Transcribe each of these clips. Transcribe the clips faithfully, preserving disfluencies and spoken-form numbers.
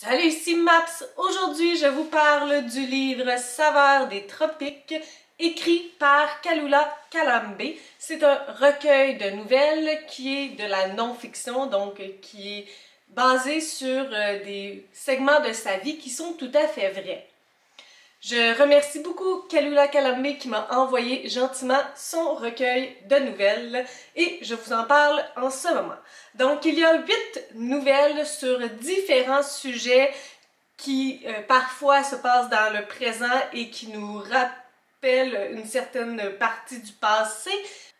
Salut, ici Maps! Aujourd'hui, je vous parle du livre Saveurs des tropiques, écrit par Kalula Kalambay. C'est un recueil de nouvelles qui est de la non-fiction, donc qui est basé sur des segments de sa vie qui sont tout à fait vrais. Je remercie beaucoup Kalula Kalambay qui m'a envoyé gentiment son recueil de nouvelles et je vous en parle en ce moment. Donc il y a huit nouvelles sur différents sujets qui euh, parfois se passent dans le présent et qui nous rappellent une certaine partie du passé.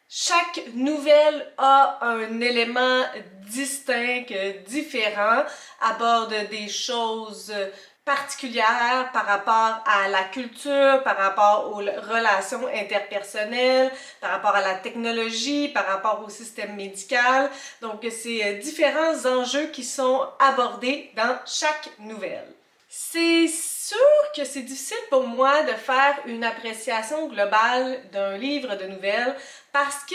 Chaque nouvelle a un élément distinct, différent, aborde des choses particulière par rapport à la culture, par rapport aux relations interpersonnelles, par rapport à la technologie, par rapport au système médical. Donc, c'est différents enjeux qui sont abordés dans chaque nouvelle. C'est sûr que c'est difficile pour moi de faire une appréciation globale d'un livre de nouvelles parce que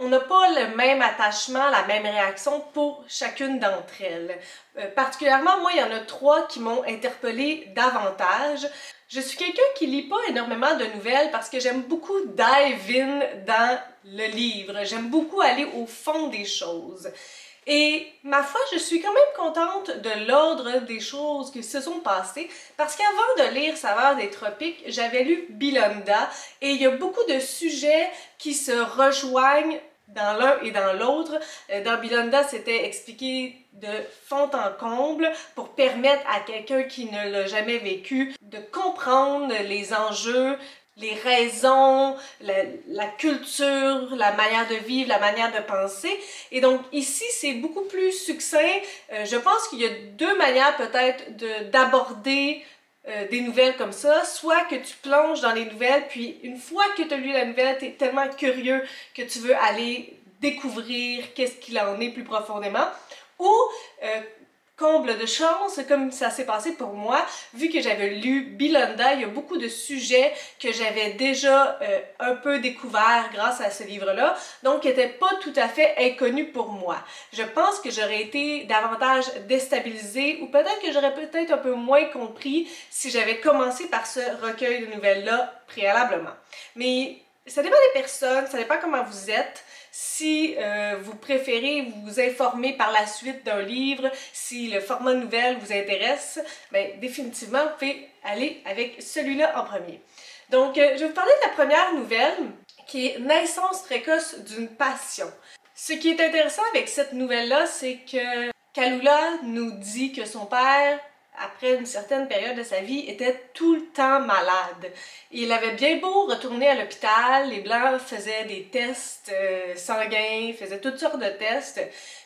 on n'a pas le même attachement, la même réaction pour chacune d'entre elles. Euh, particulièrement, moi, il y en a trois qui m'ont interpellée davantage. Je suis quelqu'un qui lit pas énormément de nouvelles parce que j'aime beaucoup dive-in dans le livre. J'aime beaucoup aller au fond des choses. Et ma foi, je suis quand même contente de l'ordre des choses qui se sont passées parce qu'avant de lire Saveurs des tropiques, j'avais lu Bilonda et il y a beaucoup de sujets qui se rejoignent dans l'un et dans l'autre. Dans Bilonda, c'était expliqué de fond en comble pour permettre à quelqu'un qui ne l'a jamais vécu de comprendre les enjeux, les raisons, la, la culture, la manière de vivre, la manière de penser. Et donc ici, c'est beaucoup plus succinct. Euh, je pense qu'il y a deux manières peut-être d'aborder de, euh, des nouvelles comme ça. Soit que tu plonges dans les nouvelles, puis une fois que tu as lu la nouvelle, tu es tellement curieux que tu veux aller découvrir qu'est-ce qu'il en est plus profondément. Ou, euh, comble de chance, comme ça s'est passé pour moi, vu que j'avais lu Bilonda, il y a beaucoup de sujets que j'avais déjà euh, un peu découverts grâce à ce livre-là, donc qui n'étaient pas tout à fait inconnus pour moi. Je pense que j'aurais été davantage déstabilisée ou peut-être que j'aurais peut-être un peu moins compris si j'avais commencé par ce recueil de nouvelles-là préalablement. Mais ça dépend des personnes, ça dépend comment vous êtes. Si euh, vous préférez vous informer par la suite d'un livre, si le format nouvelle vous intéresse, bien, définitivement, vous pouvez aller avec celui-là en premier. Donc, euh, je vais vous parler de la première nouvelle, qui est « Naissance précoce d'une passion ». Ce qui est intéressant avec cette nouvelle-là, c'est que Kalula nous dit que son père, après une certaine période de sa vie, était tout le temps malade. Il avait bien beau retourner à l'hôpital, les Blancs faisaient des tests euh, sanguins, faisaient toutes sortes de tests,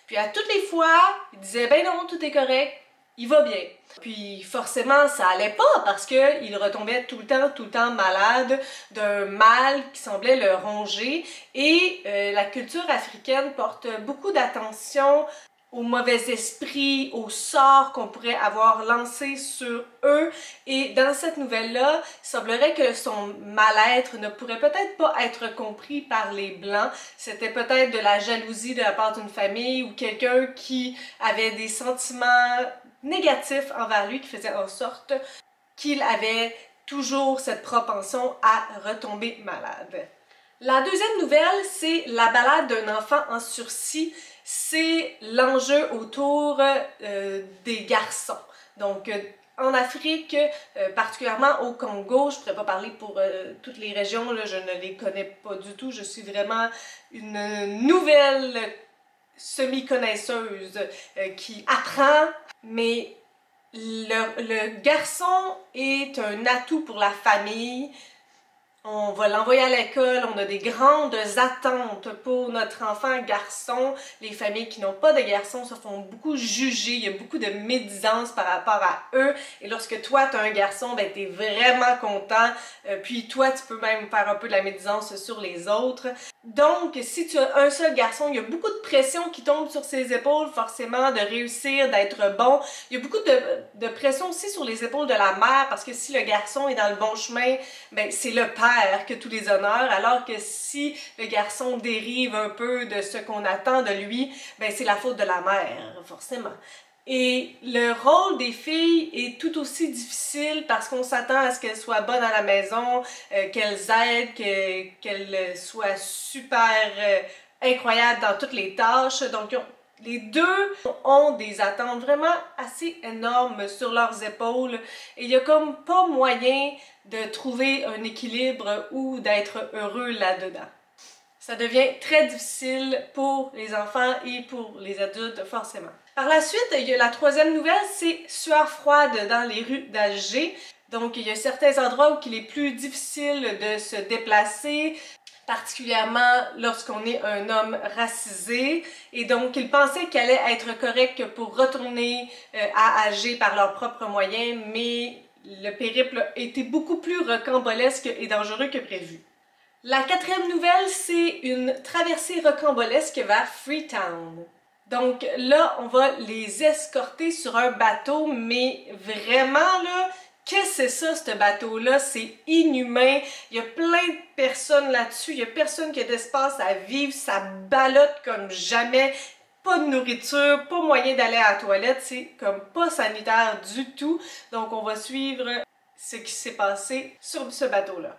puis à toutes les fois, il disait « ben non, tout est correct, il va bien ». Puis forcément, ça allait pas parce qu'il retombait tout le temps, tout le temps malade d'un mal qui semblait le ronger et euh, la culture africaine porte beaucoup d'attention aux mauvais esprits, aux sorts qu'on pourrait avoir lancés sur eux. Et dans cette nouvelle-là, il semblerait que son mal-être ne pourrait peut-être pas être compris par les Blancs. C'était peut-être de la jalousie de la part d'une famille ou quelqu'un qui avait des sentiments négatifs envers lui, qui faisait en sorte qu'il avait toujours cette propension à retomber malade. La deuxième nouvelle, c'est la balade d'un enfant en sursis. C'est l'enjeu autour euh, des garçons. Donc, euh, en Afrique, euh, particulièrement au Congo, je ne pourrais pas parler pour euh, toutes les régions, là, je ne les connais pas du tout, je suis vraiment une nouvelle semi-connaisseuse euh, qui apprend, mais le, le garçon est un atout pour la famille. On va l'envoyer à l'école, on a des grandes attentes pour notre enfant garçon. Les familles qui n'ont pas de garçons se font beaucoup juger, il y a beaucoup de médisance par rapport à eux. Et lorsque toi, tu as un garçon, ben, tu es vraiment content. Euh, puis toi, tu peux même faire un peu de la médisance sur les autres. Donc, si tu as un seul garçon, il y a beaucoup de pression qui tombe sur ses épaules, forcément, de réussir, d'être bon. Il y a beaucoup de, de pression aussi sur les épaules de la mère, parce que si le garçon est dans le bon chemin, ben, c'est le père qui a tous les honneurs, alors que si le garçon dérive un peu de ce qu'on attend de lui, ben, c'est la faute de la mère, forcément. Et le rôle des filles est tout aussi difficile parce qu'on s'attend à ce qu'elles soient bonnes à la maison, euh, qu'elles aident, que, qu'elles soient super euh, incroyables dans toutes les tâches. Donc les deux ont des attentes vraiment assez énormes sur leurs épaules et il n'y a comme pas moyen de trouver un équilibre ou d'être heureux là-dedans. Ça devient très difficile pour les enfants et pour les adultes, forcément. Par la suite, il y a la troisième nouvelle, c'est « Sueur froide dans les rues d'Alger ». Donc, il y a certains endroits où il est plus difficile de se déplacer, particulièrement lorsqu'on est un homme racisé. Et donc, ils pensaient qu'ils allaient être corrects pour retourner à Alger par leurs propres moyens, mais le périple était beaucoup plus rocambolesque et dangereux que prévu. La quatrième nouvelle, c'est une traversée rocambolesque vers Freetown. Donc là, on va les escorter sur un bateau, mais vraiment là, qu'est-ce que c'est ça, ce bateau-là? C'est inhumain, il y a plein de personnes là-dessus, il n'y a personne qui a d'espace à vivre, ça ballotte comme jamais, pas de nourriture, pas moyen d'aller à la toilette, c'est comme pas sanitaire du tout. Donc on va suivre ce qui s'est passé sur ce bateau-là.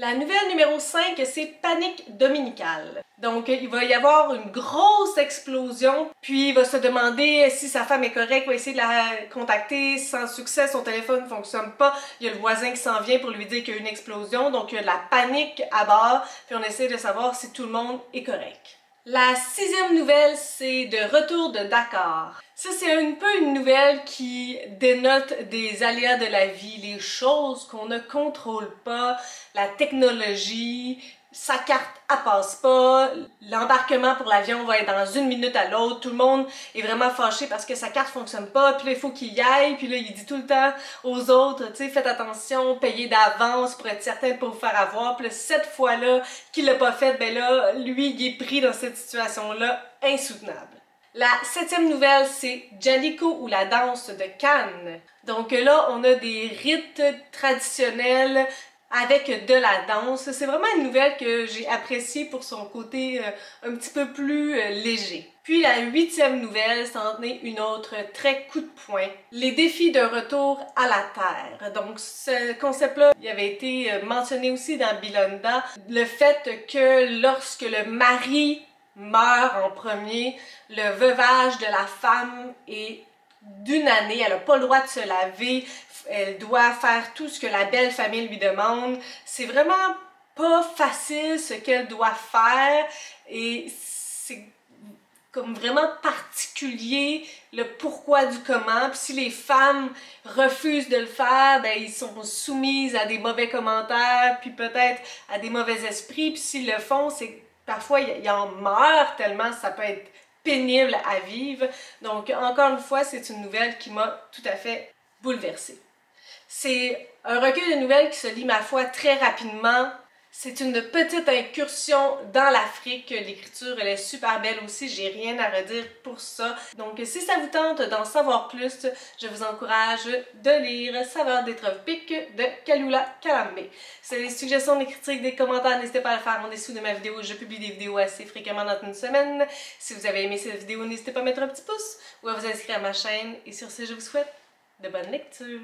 La nouvelle numéro cinq, c'est panique dominicale. Donc, il va y avoir une grosse explosion, puis il va se demander si sa femme est correcte, va essayer de la contacter sans succès, son téléphone ne fonctionne pas, il y a le voisin qui s'en vient pour lui dire qu'il y a une explosion, donc il y a de la panique à bord, puis on essaie de savoir si tout le monde est correct. La sixième nouvelle, c'est de retour de Dakar. Ça, c'est un peu une nouvelle qui dénote des aléas de la vie, les choses qu'on ne contrôle pas, la technologie, sa carte, elle passe pas, l'embarquement pour l'avion va être dans une minute à l'autre, tout le monde est vraiment fâché parce que sa carte fonctionne pas, puis là, il faut qu'il y aille, puis là, il dit tout le temps aux autres, tu sais, faites attention, payez d'avance pour être certain de pas vous faire avoir, puis là, cette fois-là, qu'il l'a pas fait, ben là, lui, il est pris dans cette situation-là insoutenable. La septième nouvelle, c'est Janiko ou la danse de Cannes. Donc là, on a des rites traditionnels avec de la danse. C'est vraiment une nouvelle que j'ai appréciée pour son côté euh, un petit peu plus euh, léger. Puis la huitième nouvelle, c'en est une autre très coup de poing. Les défis d'un retour à la terre. Donc ce concept-là, il avait été mentionné aussi dans Bilonda. Le fait que lorsque le mari meurt en premier, le veuvage de la femme est d'une année, elle n'a pas le droit de se laver, elle doit faire tout ce que la belle famille lui demande. C'est vraiment pas facile ce qu'elle doit faire et c'est comme vraiment particulier le pourquoi du comment. Puis si les femmes refusent de le faire, ben ils sont soumises à des mauvais commentaires, puis peut-être à des mauvais esprits, puis s'ils le font, c'est parfois, ils en meurent tellement ça peut être pénible à vivre. Donc, encore une fois, c'est une nouvelle qui m'a tout à fait bouleversée. C'est un recueil de nouvelles qui se lit, ma foi, très rapidement. C'est une petite incursion dans l'Afrique. L'écriture, elle est super belle aussi. J'ai rien à redire pour ça. Donc, si ça vous tente d'en savoir plus, je vous encourage de lire Saveurs des tropiques de Kalula Kalambay. Si vous avez des suggestions, des critiques, des commentaires, n'hésitez pas à le faire en dessous de ma vidéo. Je publie des vidéos assez fréquemment dans une semaine. Si vous avez aimé cette vidéo, n'hésitez pas à mettre un petit pouce ou à vous inscrire à ma chaîne. Et sur ce, je vous souhaite de bonnes lectures.